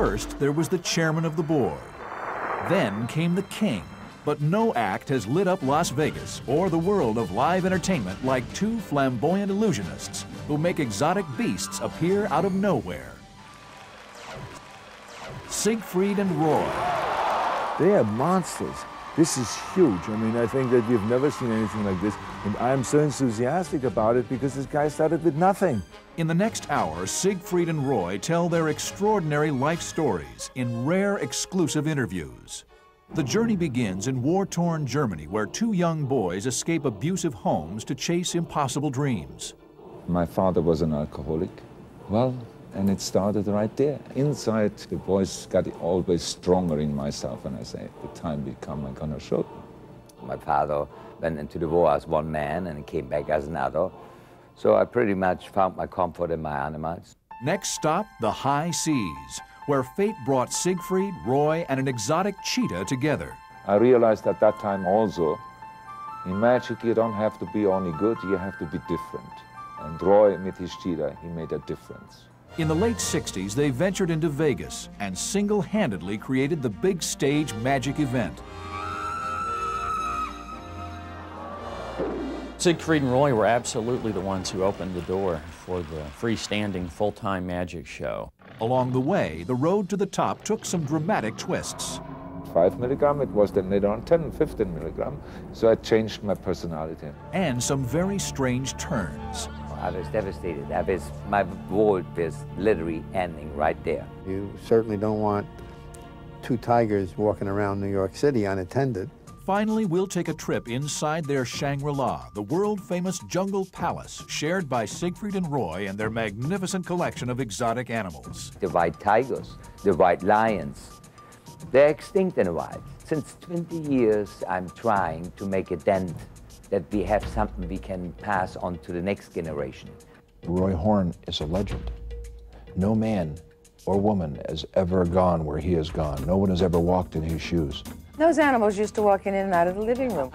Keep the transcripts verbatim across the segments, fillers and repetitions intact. First, there was the chairman of the board. Then came the king. But no act has lit up Las Vegas or the world of live entertainment like two flamboyant illusionists who make exotic beasts appear out of nowhere. Siegfried and Roy. They are monsters. This is huge. I mean, I think that we've never seen anything like this, and I'm so enthusiastic about it because this guy started with nothing. In the next hour, Siegfried and Roy tell their extraordinary life stories in rare, exclusive interviews. The journey begins in war-torn Germany, where two young boys escape abusive homes to chase impossible dreams. My father was an alcoholic. Well, and it started right there. Inside, the voice got always stronger in myself, and I say, the time will come, I'm gonna show them. My father went into the war as one man and came back as another. So I pretty much found my comfort in my animals. Next stop, the high seas, where fate brought Siegfried, Roy, and an exotic cheetah together. I realized at that time also, in magic you don't have to be only good, you have to be different. And Roy, with his cheetah, he made a difference. In the late sixties, they ventured into Vegas and single-handedly created the big stage magic event. Siegfried and Roy were absolutely the ones who opened the door for the freestanding full-time magic show. Along the way, the road to the top took some dramatic twists. Five milligram, it was then later on ten, fifteen milligram. So I changed my personality. And some very strange turns. I was devastated. I was, my world was literally ending right there. You certainly don't want two tigers walking around New York City unattended. Finally, we'll take a trip inside their Shangri-La, the world-famous jungle palace shared by Siegfried and Roy and their magnificent collection of exotic animals. The white tigers, the white lions, they're extinct in a while. Since twenty years, I'm trying to make a dent that we have something we can pass on to the next generation. Roy Horn is a legend. No man or woman has ever gone where he has gone. No one has ever walked in his shoes. Those animals used to walk in and out of the living room.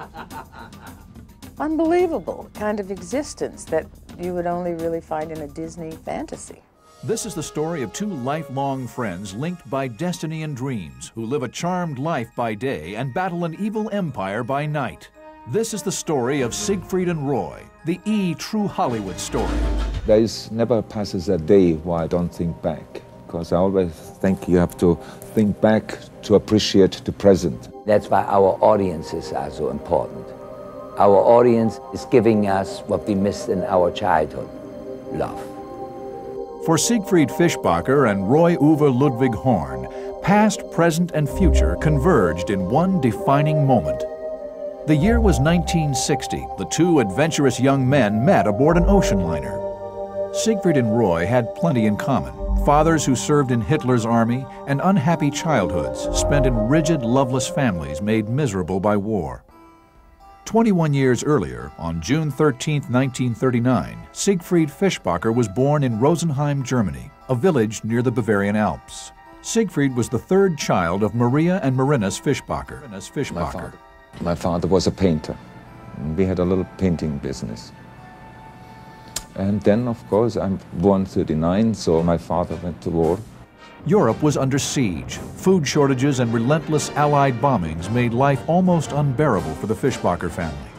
Unbelievable kind of existence that you would only really find in a Disney fantasy. This is the story of two lifelong friends linked by destiny and dreams who live a charmed life by day and battle an evil empire by night. This is the story of Siegfried and Roy, the E! True Hollywood story. There is never passes a day where I don't think back, because I always think you have to think back to appreciate the present. That's why our audiences are so important. Our audience is giving us what we missed in our childhood, love. For Siegfried Fischbacher and Roy-Uwe Ludwig Horn, past, present, and future converged in one defining moment. The year was nineteen sixty. The two adventurous young men met aboard an ocean liner. Siegfried and Roy had plenty in common. Fathers who served in Hitler's army and unhappy childhoods spent in rigid, loveless families made miserable by war. twenty-one years earlier, on June thirteenth, nineteen thirty-nine, Siegfried Fischbacher was born in Rosenheim, Germany, a village near the Bavarian Alps. Siegfried was the third child of Maria and Marinus Fischbacher. My father, my father was a painter. We had a little painting business. And then, of course, I'm born thirty-nine, so my father went to war. Europe was under siege. Food shortages and relentless Allied bombings made life almost unbearable for the Fischbacher family.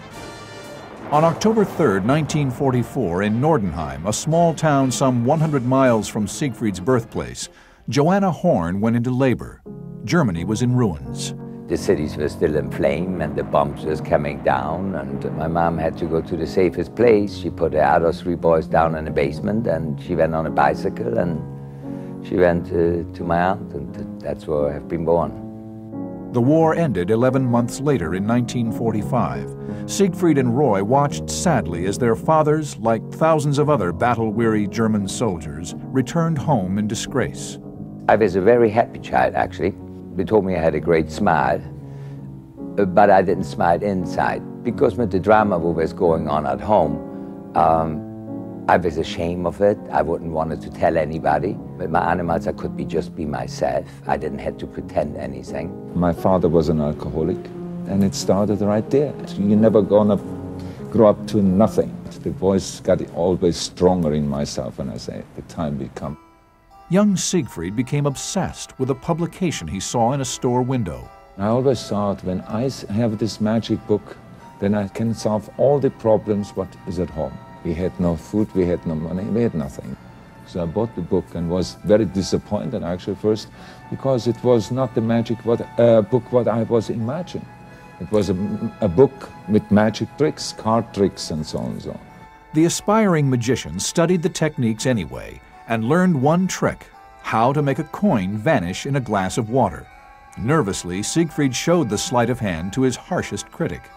On October third, nineteen forty-four, in Nordenheim, a small town some one hundred miles from Siegfried's birthplace, Joanna Horn went into labor. Germany was in ruins. The cities were still in flame and the bombs were coming down, and my mom had to go to the safest place. She put her other three boys down in the basement and she went on a bicycle and she went uh, to my aunt, and that's where I have been born. The war ended eleven months later in nineteen forty-five. Siegfried and Roy watched sadly as their fathers, like thousands of other battle-weary German soldiers, returned home in disgrace. I was a very happy child, actually. They told me I had a great smile, but I didn't smile inside. Because with the drama what was going on at home, um, I was ashamed of it. I wouldn't want to tell anybody. With my animals, I could be just be myself. I didn't have to pretend anything. My father was an alcoholic, and it started right there. You're never gonna grow up to nothing. The voice got always stronger in myself, and I say, the time will come. young Siegfried became obsessed with a publication he saw in a store window. I always thought, when I have this magic book, then I can solve all the problems what is at home. We had no food, we had no money, we had nothing. So I bought the book and was very disappointed actually first, because it was not the magic what, uh, book what I was imagining. It was a, a book with magic tricks, card tricks and so on and so on. The aspiring magician studied the techniques anyway and learned one trick, how to make a coin vanish in a glass of water. Nervously, Siegfried showed the sleight of hand to his harshest critic.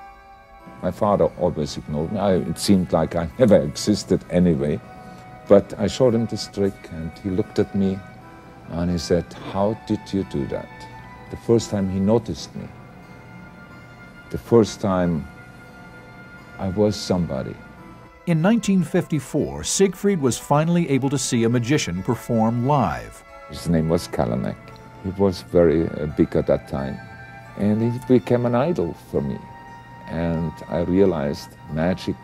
My father always ignored me. I, it seemed like I never existed anyway. But I showed him this trick and he looked at me and he said, "How did you do that?" The first time he noticed me. The first time I was somebody. In nineteen fifty-four, Siegfried was finally able to see a magician perform live. His name was Kalanek. He was very uh, big at that time, and he became an idol for me. And I realized magic,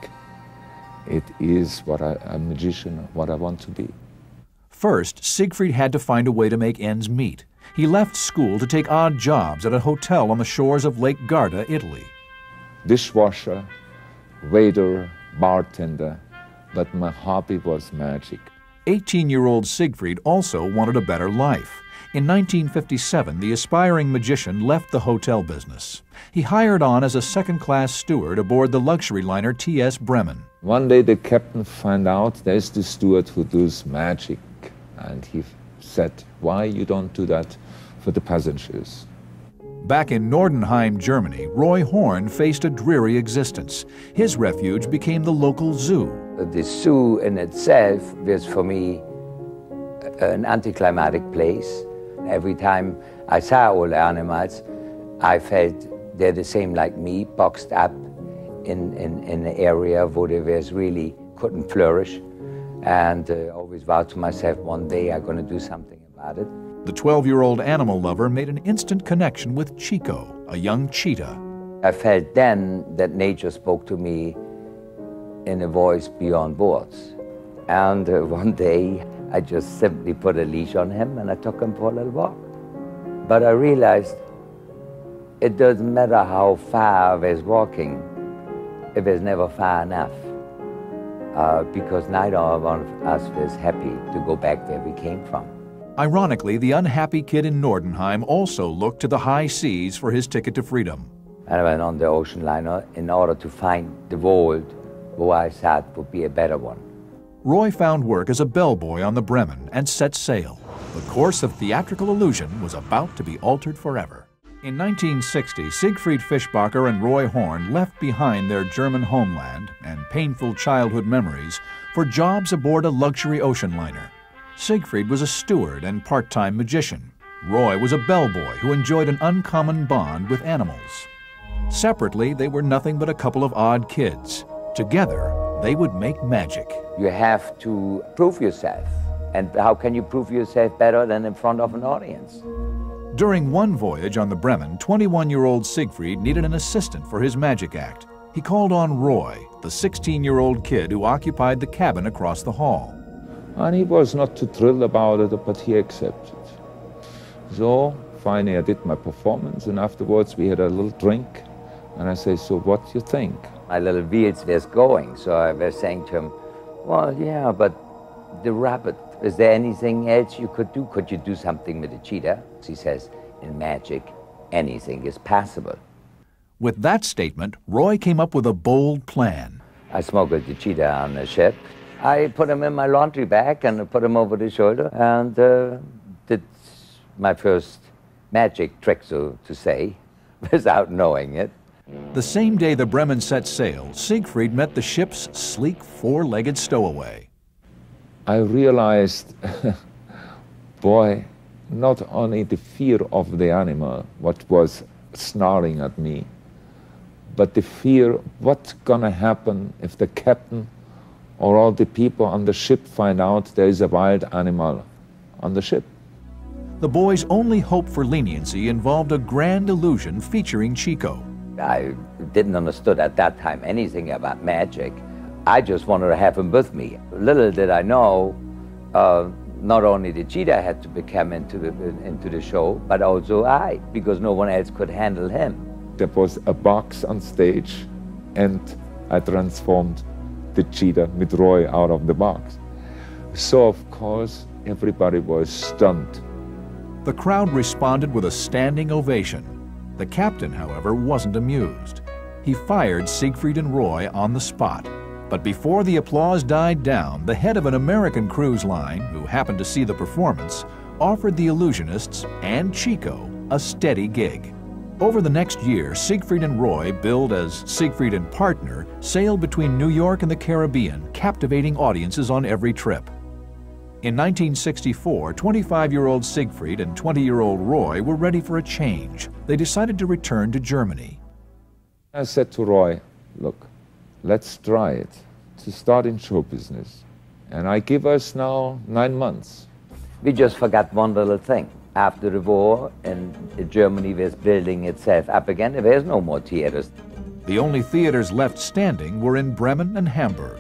it is what I, a magician, what I want to be. First, Siegfried had to find a way to make ends meet. He left school to take odd jobs at a hotel on the shores of Lake Garda, Italy. Dishwasher, waiter, bartender, but my hobby was magic. eighteen-year-old Siegfried also wanted a better life. In nineteen fifty-seven, the aspiring magician left the hotel business. He hired on as a second-class steward aboard the luxury liner T S Bremen. One day the captain found out there's the steward who does magic, and he said, "Why you don't do that for the passengers?" Back in Nordenheim, Germany, Roy Horn faced a dreary existence. His refuge became the local zoo. The zoo in itself was for me an anticlimactic place. Every time I saw all the animals, I felt they're the same like me, boxed up in, in, in an area where they was really couldn't flourish. And I uh, always vowed to myself, one day I'm going to do something about it. The twelve-year-old animal lover made an instant connection with Chico, a young cheetah. I felt then that nature spoke to me in a voice beyond words. And uh, one day, I just simply put a leash on him and I took him for a little walk. But I realized it doesn't matter how far I was walking, it was never far enough. Uh, because neither of us was happy to go back where we came from. Ironically, the unhappy kid in Nordenheim also looked to the high seas for his ticket to freedom. I went on the ocean liner in order to find the world where I thought would be a better one. Roy found work as a bellboy on the Bremen and set sail. The course of theatrical illusion was about to be altered forever. In nineteen sixty, Siegfried Fischbacher and Roy Horn left behind their German homeland and painful childhood memories for jobs aboard a luxury ocean liner. Siegfried was a steward and part-time magician. Roy was a bellboy who enjoyed an uncommon bond with animals. Separately, they were nothing but a couple of odd kids. Together, they would make magic. You have to prove yourself. And how can you prove yourself better than in front of an audience? During one voyage on the Bremen, twenty-one-year-old Siegfried needed an assistant for his magic act. He called on Roy, the sixteen-year-old kid who occupied the cabin across the hall. And he was not too thrilled about it, but he accepted. So finally I did my performance, and afterwards we had a little drink. And I say, "So what do you think?" My little wheels was going, so I was saying to him, "Well, yeah, but the rabbit, is there anything else you could do? Could you do something with the cheetah?" He says, "In magic, anything is possible." With that statement, Roy came up with a bold plan. I smuggled the cheetah on the ship. I put him in my laundry bag and put him over the shoulder and uh, did my first magic trick, so to say, without knowing it. The same day the Bremen set sail, Siegfried met the ship's sleek, four-legged stowaway. I realized, boy, not only the fear of the animal, what was snarling at me, but the fear, what's gonna happen if the captain or all the people on the ship find out there is a wild animal on the ship? The boy's only hope for leniency involved a grand illusion featuring Chico. I didn't understand at that time anything about magic. I just wanted to have him with me. Little did I know, uh, not only the cheetah had to become into the, into the show, but also I, because no one else could handle him. There was a box on stage, and I transformed the cheetah with Roy out of the box. So, of course, everybody was stunned. The crowd responded with a standing ovation. The captain, however, wasn't amused. He fired Siegfried and Roy on the spot. But before the applause died down, the head of an American cruise line, who happened to see the performance, offered the illusionists and Chico a steady gig. Over the next year, Siegfried and Roy, billed as Siegfried and Partner, sailed between New York and the Caribbean, captivating audiences on every trip. In nineteen sixty-four, twenty-five-year-old Siegfried and twenty-year-old Roy were ready for a change. They decided to return to Germany. I said to Roy, look, let's try it, to start in show business. And I give us now nine months. We just forgot one little thing. After the war, and Germany was building itself up again, there was no more theaters. The only theaters left standing were in Bremen and Hamburg.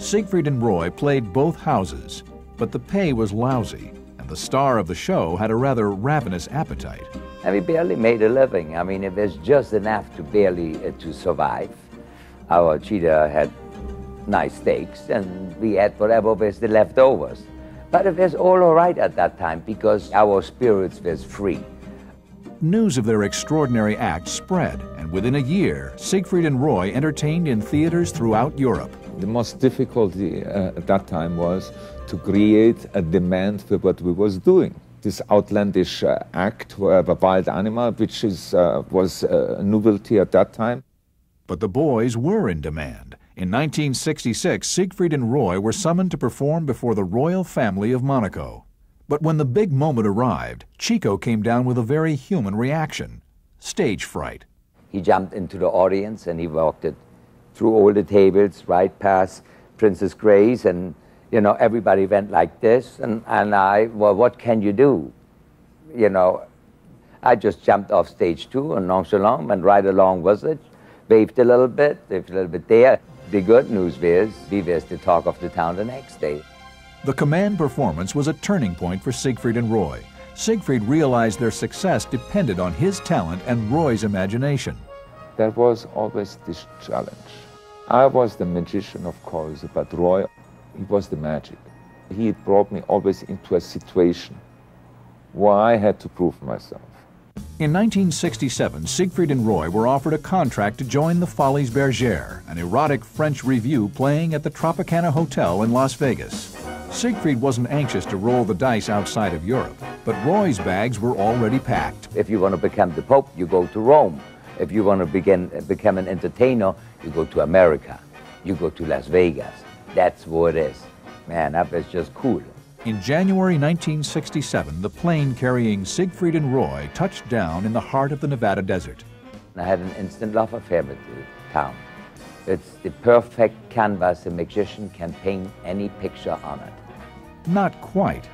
Siegfried and Roy played both houses, but the pay was lousy, and the star of the show had a rather ravenous appetite. And we barely made a living. I mean, it was just enough to barely uh, to survive. Our cheetah had nice steaks, and we had whatever was the leftovers. But it was all all right at that time, because our spirits was free. News of their extraordinary act spread, and within a year, Siegfried and Roy entertained in theaters throughout Europe. The most difficulty uh, at that time was to create a demand for what we was doing. This outlandish uh, act of a wild animal, which is, uh, was a novelty at that time. But the boys were in demand. In nineteen sixty-six, Siegfried and Roy were summoned to perform before the royal family of Monaco. But when the big moment arrived, Chico came down with a very human reaction, stage fright. He jumped into the audience and he walked it through all the tables, right past Princess Grace, and, you know, everybody went like this, and, and I, well, what can you do? You know, I just jumped off stage too, and nonchalant, and right along with it. Waved a little bit, waved a little bit there. The good news was, we was the talk of the town the next day. The command performance was a turning point for Siegfried and Roy. Siegfried realized their success depended on his talent and Roy's imagination. There was always this challenge. I was the magician, of course, but Roy, he was the magic. He brought me always into a situation where I had to prove myself. In nineteen sixty-seven, Siegfried and Roy were offered a contract to join the Folies Bergère, an erotic French revue playing at the Tropicana Hotel in Las Vegas. Siegfried wasn't anxious to roll the dice outside of Europe, but Roy's bags were already packed. If you want to become the Pope, you go to Rome. If you want to begin, become an entertainer, you go to America. You go to Las Vegas. That's what it is. Man, that was just cool. In January nineteen sixty-seven, the plane carrying Siegfried and Roy touched down in the heart of the Nevada desert. I had an instant love affair with the town. It's the perfect canvas. A magician can paint any picture on it. Not quite.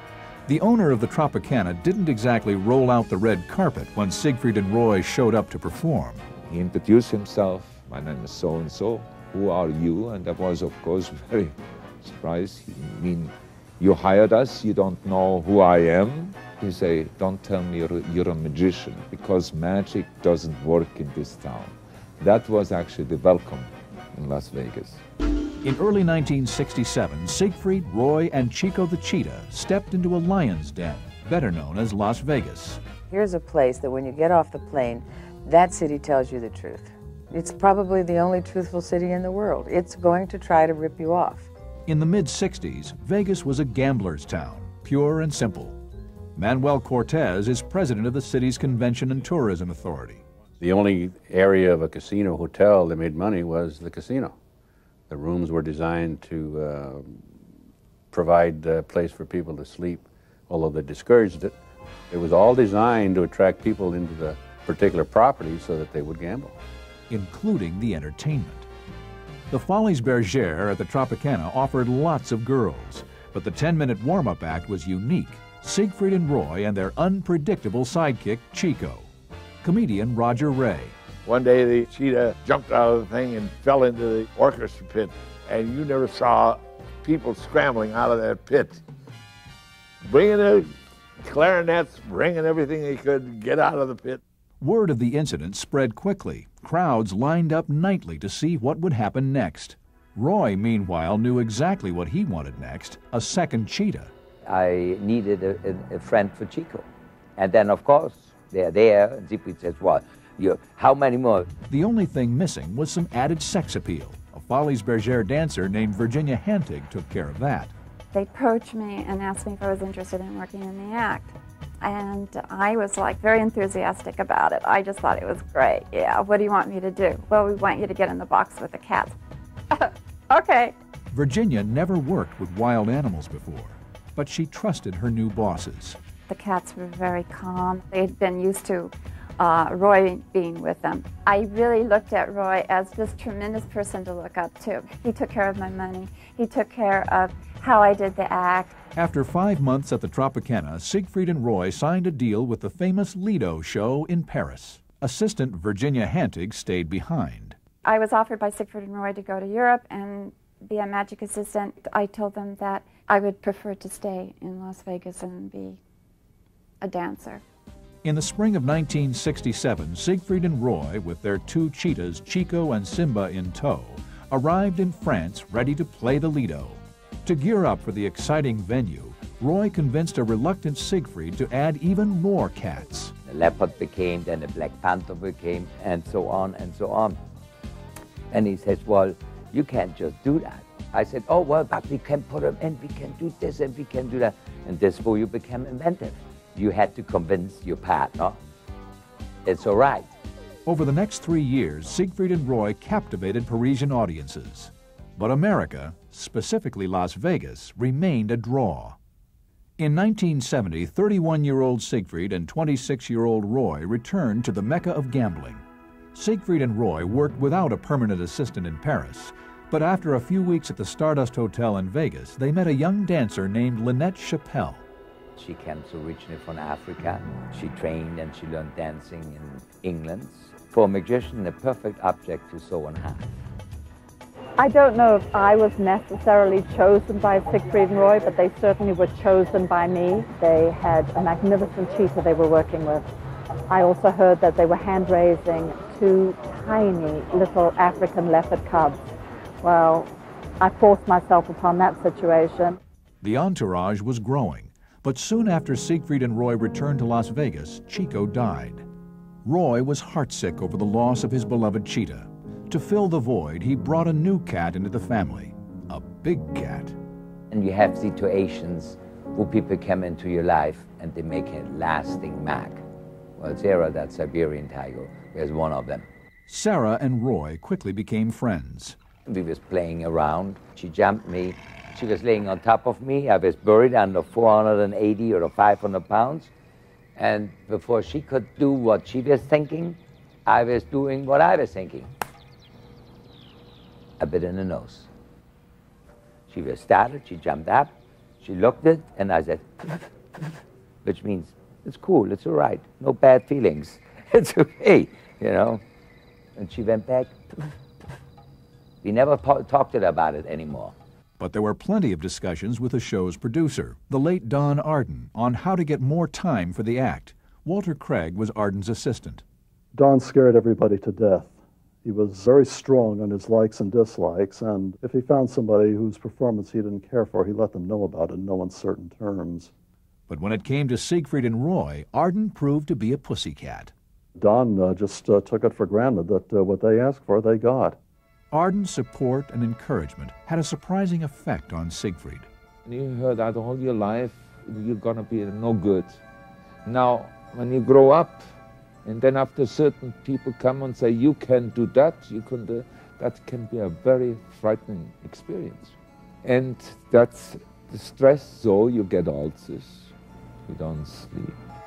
The owner of the Tropicana didn't exactly roll out the red carpet when Siegfried and Roy showed up to perform. He introduced himself. My name is so-and-so. Who are you? And I was, of course, very surprised. He mean, you hired us, you don't know who I am. You say, don't tell me you're, you're a magician, because magic doesn't work in this town. That was actually the welcome in Las Vegas. In early nineteen sixty-seven, Siegfried, Roy, and Chico the Cheetah stepped into a lion's den, better known as Las Vegas. Here's a place that when you get off the plane, that city tells you the truth. It's probably the only truthful city in the world. It's going to try to rip you off. In the mid sixties, Vegas was a gambler's town, pure and simple. Manuel Cortez is president of the city's Convention and Tourism Authority. The only area of a casino hotel that made money was the casino. The rooms were designed to uh, provide a place for people to sleep, although they discouraged it. It was all designed to attract people into the particular property so that they would gamble. Including the entertainment. The Folies Bergère at the Tropicana offered lots of girls, but the ten-minute warm-up act was unique. Siegfried and Roy and their unpredictable sidekick, Chico. Comedian Roger Ray. One day the cheetah jumped out of the thing and fell into the orchestra pit, and you never saw people scrambling out of that pit. bringing the clarinets, bringing everything he could get out of the pit. Word of the incident spread quickly. Crowds lined up nightly to see what would happen next. Roy, meanwhile, knew exactly what he wanted next, a second cheetah. I needed a, a, a friend for Chico. And then, of course, they're there, and Siegfried says, well, you, how many more? The only thing missing was some added sex appeal. A Folies Bergère dancer named Virginia Hantig took care of that. They approached me and asked me if I was interested in working in the act. And I was like very enthusiastic about it. I just thought it was great. Yeah, what do you want me to do? Well, we want you to get in the box with the cats. Okay. Virginia never worked with wild animals before, but she trusted her new bosses. The cats were very calm. They'd been used to uh, Roy being with them. I really looked at Roy as this tremendous person to look up to. He took care of my money. He took care of how I did the act. After five months at the Tropicana, Siegfried and Roy signed a deal with the famous Lido show in Paris. Assistant Virginia Hantig stayed behind. I was offered by Siegfried and Roy to go to Europe and be a magic assistant. I told them that I would prefer to stay in Las Vegas and be a dancer. In the spring of nineteen sixty-seven, Siegfried and Roy, with their two cheetahs, Chico and Simba, in tow, arrived in France ready to play the Lido. To gear up for the exciting venue, Roy convinced a reluctant Siegfried to add even more cats. The leopard became, then the black panther became, and so on and so on. And he says, well, you can't just do that. I said, oh, well, but we can put them in, we can do this, and we can do that. And this way you became inventive. You had to convince your partner it's all right. Over the next three years, Siegfried and Roy captivated Parisian audiences. But America, specifically Las Vegas, remained a draw. In nineteen seventy, thirty-one-year-old Siegfried and twenty-six-year-old Roy returned to the Mecca of gambling. Siegfried and Roy worked without a permanent assistant in Paris, but after a few weeks at the Stardust Hotel in Vegas, they met a young dancer named Lynette Chappelle. She came originally from Africa. She trained and she learned dancing in England. For a magician, the perfect object to sew and hat. I don't know if I was necessarily chosen by Siegfried and Roy, but they certainly were chosen by me. They had a magnificent cheetah they were working with. I also heard that they were hand-raising two tiny little African leopard cubs. Well, I forced myself upon that situation. The entourage was growing, but soon after Siegfried and Roy returned to Las Vegas, Chico died. Roy was heartsick over the loss of his beloved cheetah. To fill the void, he brought a new cat into the family, a big cat. And you have situations where people come into your life and they make a lasting mark. Well, Sarah, that Siberian tiger, was one of them. Sarah and Roy quickly became friends. We was playing around. She jumped me. She was laying on top of me. I was buried under four hundred eighty or five hundred pounds. And before she could do what she was thinking, I was doing what I was thinking. A bit in the nose. She was startled. She jumped up. She looked at it, and I said, which means, it's cool, it's all right, no bad feelings, it's okay, you know. And she went back. We never talked to her about it anymore. But there were plenty of discussions with the show's producer, the late Don Arden, on how to get more time for the act. Walter Craig was Arden's assistant. Don scared everybody to death. He was very strong on his likes and dislikes, and if he found somebody whose performance he didn't care for, he let them know about it in no uncertain terms. But when it came to Siegfried and Roy, Arden proved to be a pussycat. Don uh, just uh, took it for granted that uh, what they asked for, they got. Arden's support and encouragement had a surprising effect on Siegfried. You heard that all your life, you're going to be no good. Now, when you grow up, and then after certain people come and say, you can do that, you can do, that can be a very frightening experience. And that's the stress, so you get all this. You don't sleep.